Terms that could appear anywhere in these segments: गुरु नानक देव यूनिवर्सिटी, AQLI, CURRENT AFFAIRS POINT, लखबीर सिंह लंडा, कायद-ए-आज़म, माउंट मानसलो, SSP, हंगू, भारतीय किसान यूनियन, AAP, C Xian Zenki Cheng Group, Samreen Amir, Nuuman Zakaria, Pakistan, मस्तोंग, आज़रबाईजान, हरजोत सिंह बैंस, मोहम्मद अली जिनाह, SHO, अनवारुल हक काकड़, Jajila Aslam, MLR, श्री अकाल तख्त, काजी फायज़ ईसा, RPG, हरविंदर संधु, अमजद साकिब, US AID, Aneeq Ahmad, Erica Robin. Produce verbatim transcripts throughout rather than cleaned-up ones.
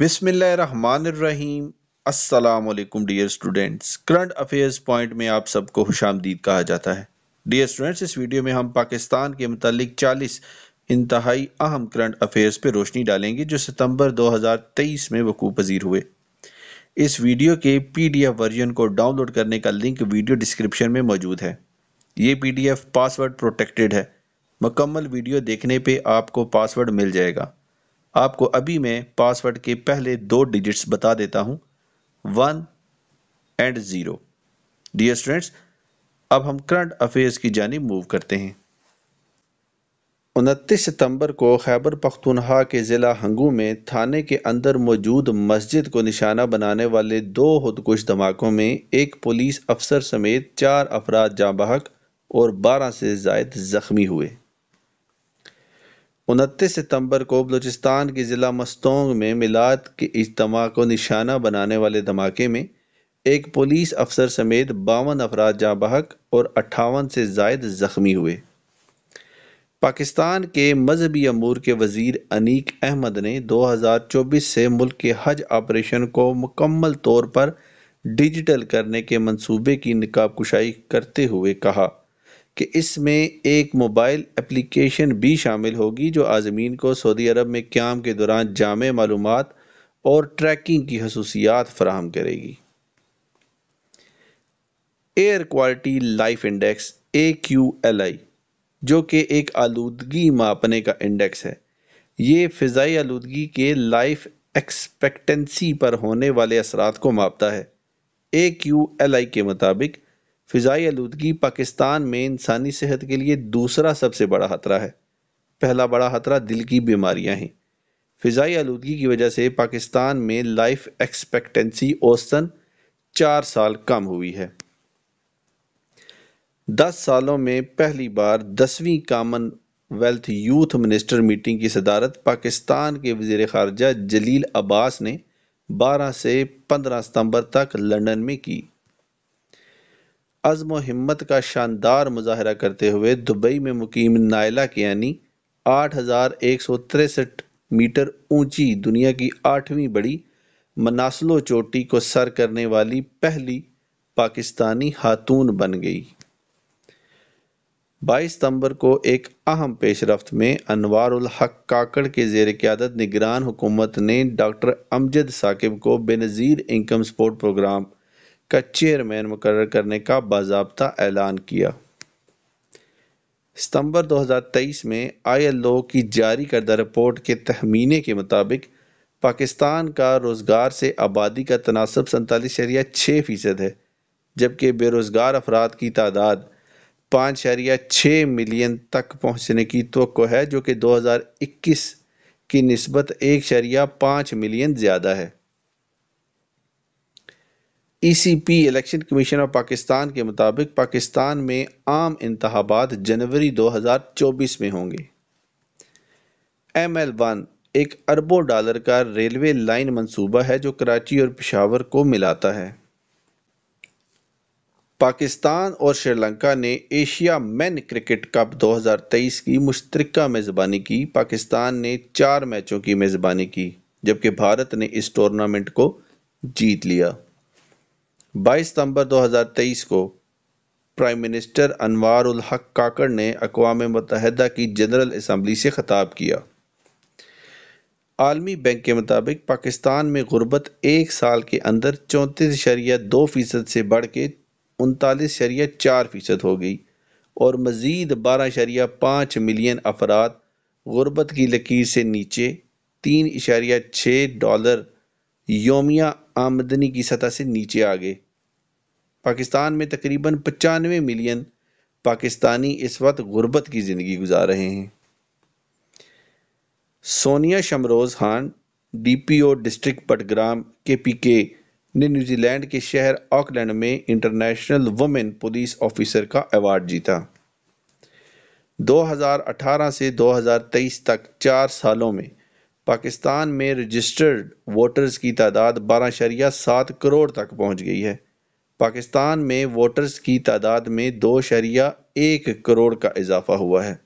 बिस्मिल्लाहिर्रहमानिर्रहीम। अस्सलाम वालेकुम dear students, current affairs point में आप सबको खुशामदीद कहा जाता है। डियर स्टूडेंट्स, इस वीडियो में हम पाकिस्तान के मतलब चालीस इंतहाई अहम करंट अफेयर्स पर रोशनी डालेंगे जो सितंबर दो हज़ार तेईस में वकूफ़ पजीर हुए। इस वीडियो के पीडीएफ वर्जन को डाउनलोड करने का लिंक वीडियो डिस्क्रिप्शन में मौजूद है। ये पीडीएफ पासवर्ड प्रोटेक्टेड है। मुकम्मल वीडियो देखने पे आपको पासवर्ड मिल जाएगा। आपको अभी मैं पासवर्ड के पहले दो डिजिट्स बता देता हूँ, one and zero. Dear students, अब हम करंट अफेयर्स की जानिब मूव करते हैं। उनतीस सितंबर को खैबर पख्तूनख्वा के ज़िला हंगू में थाने के अंदर मौजूद मस्जिद को निशाना बनाने वाले दो खुदकुश धमाकों में एक पुलिस अफसर समेत चार अफराद जाँ बहक और बारह से ज़ायद ज़ख्मी हुए। उनतीस सितंबर को बलूचिस्तान के ज़िला मस्तोंग में मिलाद के इज्तिमा को निशाना बनाने वाले धमाके में एक पुलिस अफसर समेत बावन अफराद जाँ बहक और अट्ठावन से ज़ायद ज़ख्मी हुए। पाकिस्तान के मजहबी अमूर के वज़ीर अनीक अहमद ने दो हज़ार चौबीस से मुल्क के हज ऑपरेशन को मुकम्मल तौर पर डिजिटल करने के मंसूबे की निकाब कुशाई करते हुए कहा कि इसमें एक मोबाइल एप्लीकेशन भी शामिल होगी जो आज़मीन को सऊदी अरब में क़याम के दौरान जामे मालूमात और ट्रैकिंग की खसूसियात फराहम करेगी। Air quality life index A Q L I, जो कि एक आलूदगी मापने का इंडेक्स है, ये फ़िज़ाई आलूदगी के लाइफ एक्सपेक्टेंसी पर होने वाले असरात को मापता है। ए क्यू एल आई के मुताबिक फ़िज़ाई आलूदगी पाकिस्तान में इंसानी सेहत के लिए दूसरा सबसे बड़ा ख़तरा है। पहला बड़ा ख़तरा दिल की बीमारियां हैं। फ़िज़ाई आलूदगी की वजह से पाकिस्तान में लाइफ एक्सपेक्टेंसी औसतन चार साल कम हुई है। दस सालों में पहली बार दसवीं कामनवेल्थ यूथ मिनिस्टर मीटिंग की सदारत पाकिस्तान के वज़ीर ख़ारजा जलील अब्बास ने बारह से पंद्रह सितंबर तक लंदन में की। अज़्म व हिम्मत का शानदार मुजाहरा करते हुए दुबई में मुकीम नायला कियानी आठ हज़ार एक सौ तिरसठ मीटर ऊंची दुनिया की आठवीं बड़ी मनासलो चोटी को सर करने वाली पहली पाकिस्तानी खातून बन गई। बाईस सितंबर को एक अहम पेशरफ्त में अनवारुल हक काकड़ के ज़ेर क़यादत निगरान हुकूमत ने डॉक्टर अमजद साकिब को बेनज़ीर इनकम सपोर्ट प्रोग्राम का चेयरमैन मुकर्रर करने का बाज़ाब्ता ऐलान किया। सितंबर दो हज़ार तेईस में आई एल ओ की जारी करदा रिपोर्ट के तखमीने के मुताबिक पाकिस्तान का रोज़गार से आबादी का तनासब सैंतालीस शरिया छः फ़ीसद है, जबकि बेरोज़गार अफराद की तादाद पाँच शरिया छः मिलियन तक पहुँचने की तवक्को है, जो कि दो हज़ार इक्कीस की निस्बत एक शरिया पाँच मिलियन ज़्यादा है। E C P election commission of Pakistan के मुताबिक पाकिस्तान में आम इंतहाबात जनवरी दो हज़ार चौबीस में होंगे। एम एल वन एक अरबों डॉलर का रेलवे लाइन मंसूबा है जो कराची और पेशावर को मिलाता है। पाकिस्तान और श्रीलंका ने एशिया मेन क्रिकेट कप दो हज़ार तेईस की मुश्तरका मेज़बानी की। पाकिस्तान ने चार मैचों की मेज़बानी की, जबकि भारत ने इस टूर्नामेंट को जीत लिया। बाईस सितंबर दो हज़ार तेईस को प्राइम मिनिस्टर अनवारुल हक काकड़ ने अक़वाम मुत्तहदा की जनरल असम्बली से खिताब किया। आलमी बैंक के मुताबिक पाकिस्तान में गुर्बत एक साल के अंदर चौंतीस इशारिया दो फ़ीसद से बढ़ के उनतालीस शरिया चार फ़ीसद हो गई और मज़ीद बारह शरिया पाँच मिलियन अफराद गुरबत की लकीर से नीचे तीन इशारिया छः डॉलर योमिया आमदनी की सतह से नीचे आ गए। पाकिस्तान में तकरीबन पचानवे मिलियन पाकिस्तानी इस वक्त गुरबत की ज़िंदगी गुजार रहे हैं। Sonia Shamroz Khan, D P O district Battagram के पी के, ने न्यूजीलैंड के शहर ऑकलैंड में इंटरनेशनल वुमेन पुलिस ऑफिसर का अवार्ड जीता। दो हज़ार अठारह से दो हज़ार तेईस तक चार सालों में पाकिस्तान में रजिस्टर्ड वोटर्स की तादाद बारह शरिया सात करोड़ तक पहुंच गई है। पाकिस्तान में वोटर्स की तादाद में दो शरिया एक करोड़ का इजाफा हुआ है।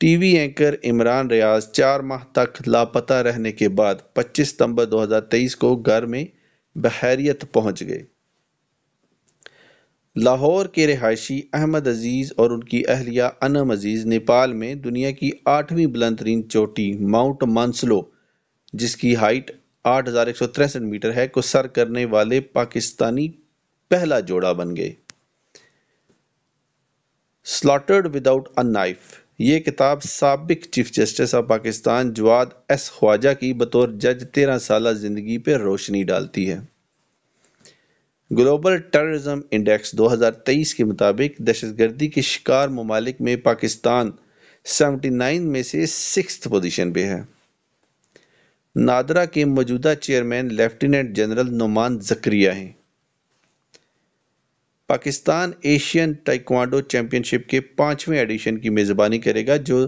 टीवी एंकर इमरान रियाज चार माह तक लापता रहने के बाद पच्चीस सितंबर दो हज़ार तेईस को घर में बहैरियत पहुंच गए। लाहौर के रिहायशी अहमद अजीज़ और उनकी अहलिया अनम अजीज़ नेपाल में दुनिया की आठवीं बुलंद तरीन चोटी माउंट मानसलो, जिसकी हाइट आठ हज़ार एक सौ तिरसठ मीटर है, को सर करने वाले पाकिस्तानी पहला जोड़ा बन गए। स्लॉटर्ड विदाउट अ नाइफ, ये किताब साबिक chief justice of Pakistan Jawad S Khawaja की बतौर जज तेरह साल जिंदगी पर रोशनी डालती है। ग्लोबल टेररिज्म इंडेक्स दो हज़ार तेईस के मुताबिक दहशतगर्दी के शिकार ममालिक में पाकिस्तान उन्यासी में से सिक्स्थ पोजीशन पे है। नादरा के मौजूदा chairman lieutenant general Numan Zakaria हैं। पाकिस्तान एशियन ताइक्वांडो चैंपियनशिप के पाँचवें एडिशन की मेज़बानी करेगा, जो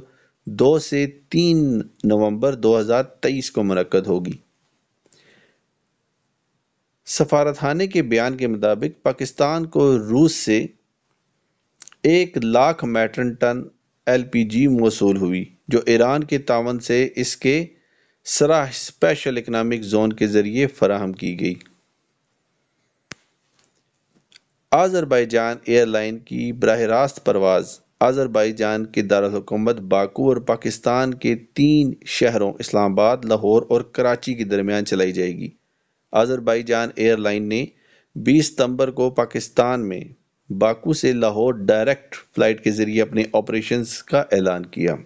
दो से तीन नवंबर दो हज़ार तेईस को मुनक्कद होगी। सफारतखाने के बयान के मुताबिक पाकिस्तान को रूस से एक लाख मैट्रिक टन एलपीजी मौसूल हुई, जो ईरान के तावन से इसके सराह स्पेशल इकनॉमिक जोन के ज़रिए फराहम की गई। आज़रबाईजान एयरलाइन की बराह रास्त परवाज़ आज़रबाईजान के दारुल हुकूमत बाकू और पाकिस्तान के तीन शहरों इस्लामाबाद, लाहौर और कराची के दरमियान चलाई जाएगी। आज़रबाईजान एयरलाइन ने बीस सितंबर को पाकिस्तान में बाकू से लाहौर डायरेक्ट फ्लाइट के ज़रिए अपने ऑपरेशंस का ऐलान किया।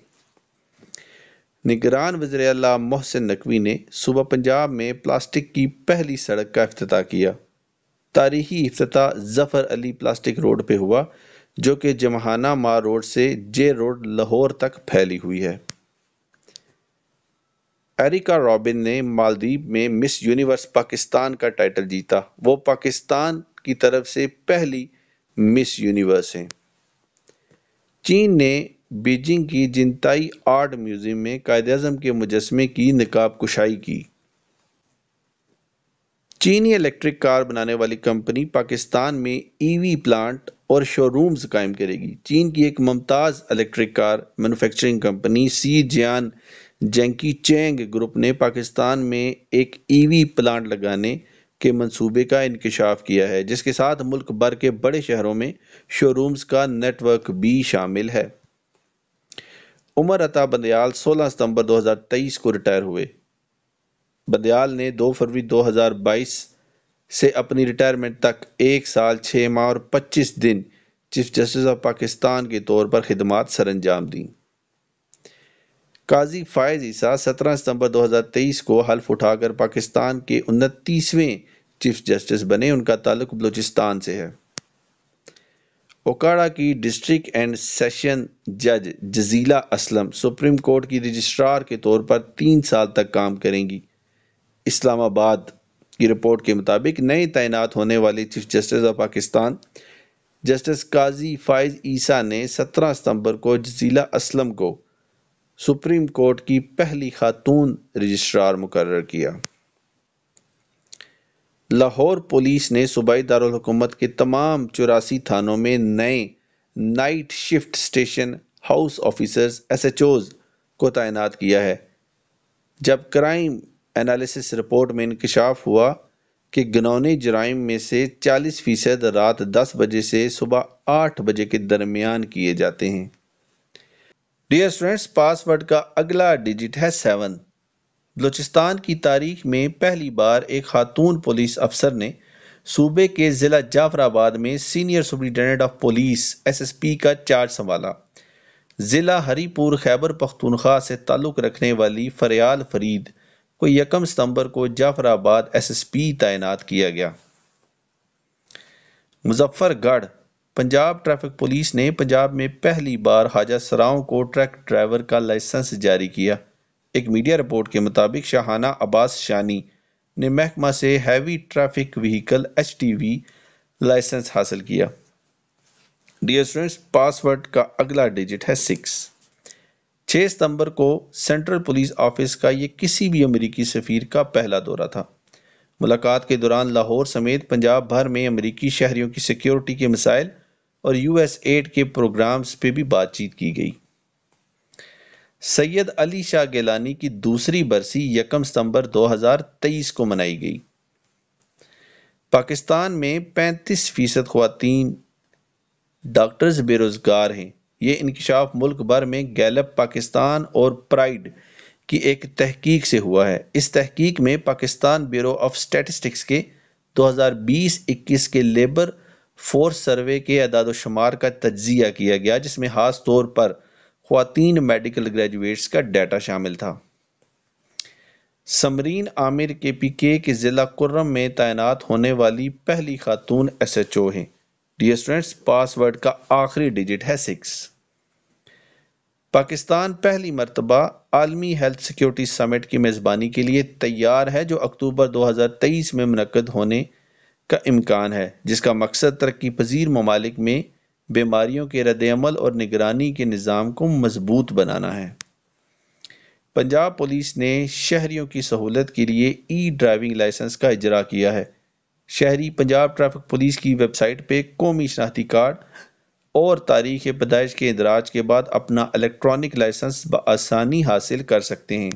निगरान वज़ीर-ए-आला मोहसिन नकवी ने सूबा पंजाब में प्लास्टिक की पहली सड़क का इफ्तिताह किया। तारीखी इफ्तिताह जफर अली प्लास्टिक रोड पे हुआ, जो कि जमहाना मार रोड से जे रोड लाहौर तक फैली हुई है। एरिका रॉबिन ने मालदीव में मिस यूनिवर्स पाकिस्तान का टाइटल जीता। वो पाकिस्तान की तरफ से पहली मिस यूनिवर्स हैं। चीन ने बीजिंग की जिंताई आर्ट म्यूजियम में कायद-ए-आज़म के मुजस्मे की नकाब कुशाई की। चीनी इलेक्ट्रिक कार बनाने वाली कंपनी पाकिस्तान में ईवी प्लांट और शोरूम्स कायम करेगी। चीन की एक मुमताज़ इलेक्ट्रिक कार मैन्युफैक्चरिंग कंपनी सी जियान जेंकी चेंग ग्रुप ने पाकिस्तान में एक ईवी प्लांट लगाने के मंसूबे का इंकशाफ किया है, जिसके साथ मुल्क भर के बड़े शहरों में शोरूम्स का नेटवर्क भी शामिल है। उमर अता बंदियाल सोलह सितंबर दो हज़ार तेईस को रिटायर हुए। बंदियाल ने दो फरवरी दो हज़ार बाईस से अपनी रिटायरमेंट तक एक साल छः माह और पच्चीस दिन चीफ जस्टिस ऑफ पाकिस्तान के तौर पर खिदमात सरअंजाम दी। काजी फायज़ ईसा सत्रह सितंबर दो हज़ार तेईस को हल्फ उठाकर पाकिस्तान के उनतीसवें चीफ जस्टिस बने। उनका ताल्लुक बलूचिस्तान से है। ओकाड़ा की डिस्ट्रिक्ट एंड सेशन जज जजीला असलम सुप्रीम कोर्ट की रजिस्ट्रार के तौर पर तीन साल तक काम करेंगी। इस्लामाबाद की रिपोर्ट के मुताबिक नए तैनात होने वाले chief justice of Pakistan justice काजी फायज़ ईसा ने सत्रह सितंबर को जजीला असलम को सुप्रीम कोर्ट की पहली खातून रजिस्ट्रार मुकर्रर किया। लाहौर पुलिस ने सूबाई दारुल हुकूमत के तमाम चौरासी थानों में नए night shift station house officers S H Os को तैनात किया है। जब क्राइम एनालिसिस रिपोर्ट में इंकशाफ हुआ कि गनौने जराइम में से चालीस फीसद रात दस बजे से सुबह आठ बजे के दरमियान किए जाते हैं। डियर स्टूडेंट्स, पासवर्ड का अगला डिजिट है सेवन। बलूचिस्तान की तारीख में पहली बार एक खातून पुलिस अफसर ने सूबे के ज़िला जाफराबाद में senior superintendent of police S S P का चार्ज संभाला। ज़िला हरीपुर खैबर पख्तूनख्वा से ताल्लुक़ रखने वाली फरियाल फरीद को यकम सितंबर को जाफराबाद एस एस पी तैनात किया गया। मुजफ्फरगढ़ पंजाब ट्रैफिक पुलिस ने पंजाब में पहली बार हाजा सराओं को ट्रक ड्राइवर का लाइसेंस जारी किया। एक मीडिया रिपोर्ट के मुताबिक शाहाना अब्बास शानी ने महकमा से heavy traffic vehicle H T V licence हासिल किया। डियर स्टूडेंट्स, पासवर्ड का अगला डिजिट है सिक्स। छः सितंबर को सेंट्रल पुलिस ऑफिस का ये किसी भी अमेरिकी सफ़ीर का पहला दौरा था। मुलाकात के दौरान लाहौर समेत पंजाब भर में अमेरिकी शहरियों की सिक्योरिटी के मसाइल और यू एस एड के प्रोग्राम्स पे भी बातचीत की गई। सैयद अली शाह गीलानी की दूसरी बरसी यकम सितंबर दो हज़ार तेईस को मनाई गई। पाकिस्तान में पैंतीस फीसद ख्वातीन डॉक्टर्स बेरोजगार हैं। ये इंकशाफ मुल्क भर में गैलप पाकिस्तान और प्राइड की एक तहकीक से हुआ है। इस तहकीक में पाकिस्तान ब्यूरो ऑफ स्टैटिस्टिक्स के दो हज़ार बीस इक्कीस के लेबर फोर्स सर्वे के अदाद शुमार का तज्जिया किया गया, जिसमें खास तौर पर ख्वातीन मेडिकल ग्रेजुएट्स का डाटा शामिल था। समरीन आमिर के पी के के ज़िला कुर्रम में तैनात होने वाली पहली खातून एस एच ओ हैं। डियर स्टूडेंट्स, पासवर्ड का आखिरी डिजिट है सिक्स। पाकिस्तान पहली मरतबा आलमी हेल्थ सिक्योरिटी समिट की मेज़बानी के लिए तैयार है, जो अक्टूबर दो हज़ार तेईस में मुनक़द होने का इम्कान है, जिसका मकसद तरक्की पजीर ममालिक में बीमारियों के रद्दअमल और निगरानी के निज़ाम को मजबूत बनाना है। पंजाब पुलिस ने शहरियों की सहूलत के लिए ई ड्राइविंग लाइसेंस का इजरा किया है। शहरी पंजाब ट्रैफिक पुलिस की वेबसाइट पे कौमी शनाख्ती कार्ड और तारीख़ पैदाइश के इंदराज के बाद अपना इलेक्ट्रॉनिक लाइसेंस बआसानी हासिल कर सकते हैं।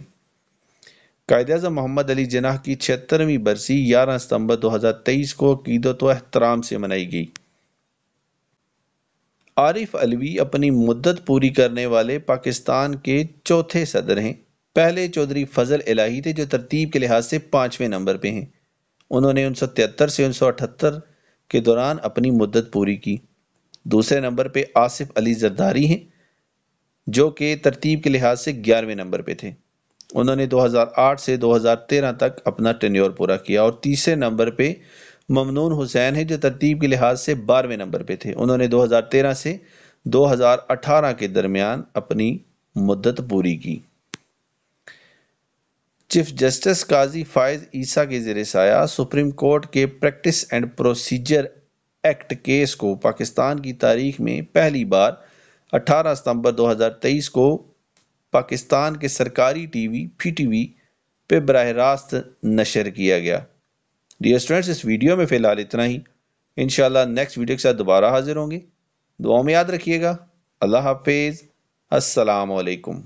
कायद-ए-आज़म मोहम्मद अली जिनाह की छिहत्तरवीं बरसी ग्यारह सितंबर दो हज़ार तेईस को अक़ीदत व एहतराम से मनाई गई। आरिफ अलवी अपनी मुद्दत पूरी करने वाले पाकिस्तान के चौथे सदर हैं। पहले चौधरी फजल इलाही थे, जो तरतीब के लिहाज से पाँचवें नंबर पर हैं। उन्होंने उन्नीस सौ तिहत्तर से उन्नीस सौ अठहत्तर के दौरान अपनी मुद्दत पूरी की। दूसरे नंबर पे आसिफ अली जरदारी हैं, जो कि तरतीब के लिहाज से ग्यारहवें नंबर पे थे। उन्होंने दो हज़ार आठ से दो हज़ार तेरह तक अपना टेन्योर पूरा किया। और तीसरे नंबर पे ममनून हुसैन हैं, जो तरतीब के लिहाज से बारहवें नंबर पे थे। उन्होंने दो हज़ार तेरह से दो हज़ार अठारह के दरमियान अपनी मुद्दत पूरी की। चीफ जस्टिस काजी फायज़ ईसा के ज़ेरे साया सुप्रीम कोर्ट के practice and procedure act case को पाकिस्तान की तारीख में पहली बार अठारह सितंबर दो हज़ार तेईस को पाकिस्तान के सरकारी टीवी पीटीवी पे बराह रास्त नशर किया गया। डियर स्टूडेंट्स, इस वीडियो में फ़िलहाल इतना ही। इंशाल्लाह नेक्स्ट वीडियो के साथ दोबारा हाजिर होंगे। दुआओं में याद रखिएगा। अल्लाह हाफिज़। अस्सलाम वालेकुम।